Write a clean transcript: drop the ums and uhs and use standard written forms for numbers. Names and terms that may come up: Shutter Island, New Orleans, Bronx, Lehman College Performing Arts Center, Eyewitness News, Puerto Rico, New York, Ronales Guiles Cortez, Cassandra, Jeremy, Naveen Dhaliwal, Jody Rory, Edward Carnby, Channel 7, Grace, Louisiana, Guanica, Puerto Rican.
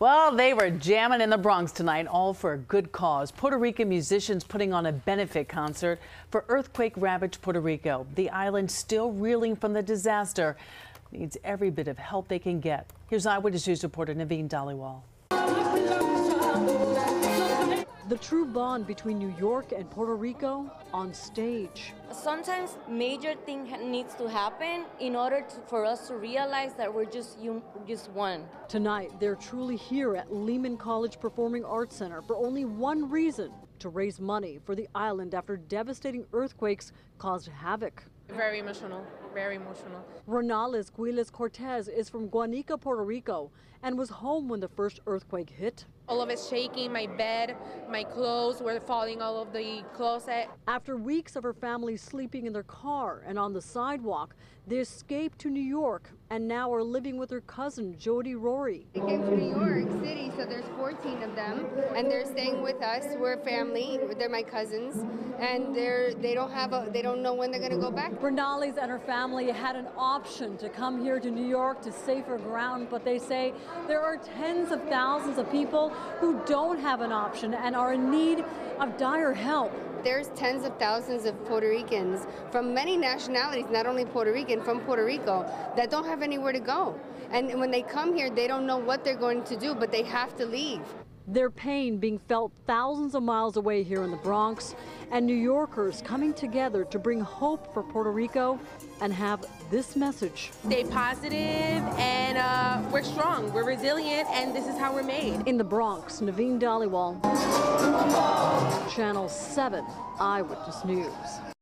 Well, they were jamming in the Bronx tonight, all for a good cause. Puerto Rican musicians putting on a benefit concert for earthquake-ravaged Puerto Rico. The island, still reeling from the disaster, needs every bit of help they can get. Here's Eyewitness News reporter Naveen Dhaliwal. The true bond between New York and Puerto Rico on stage. Sometimes major thing needs to happen in order for us to realize that we're just one. Tonight, they're truly here at Lehman College Performing Arts Center for only one reason: to raise money for the island after devastating earthquakes caused havoc. Very emotional, very emotional. Ronales Guiles Cortez is from Guanica, Puerto Rico, and was home when the first earthquake hit. All of it shaking, my bed, my clothes were falling all over the closet. After weeks of her family sleeping in their car and on the sidewalk, they escaped to New York and now are living with her cousin, Jody Rory. They came to New York City, so there's 14 of them, and they're staying with us. We're family, they're my cousins, and they don't know when they're gonna go back. Ronales and her family had an option to come here to New York to safer ground, but they say there are tens of thousands of people who don't have an option and are in need of dire help. There's tens of thousands of Puerto Ricans from many nationalities, not only Puerto Rican, from Puerto Rico, that don't have anywhere to go. And when they come here, they don't know what they're going to do, but they have to leave. Their pain being felt thousands of miles away here in the Bronx, and New Yorkers coming together to bring hope for Puerto Rico and have this message. Stay positive, and we're strong, we're resilient, and this is how we're made. In the Bronx, Naveen Dhaliwal, Channel 7 Eyewitness News.